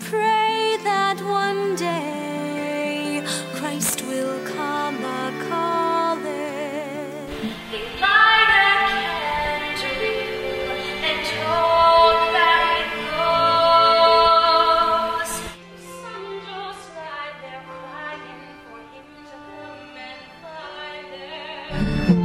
Pray that one day Christ will come a-calling.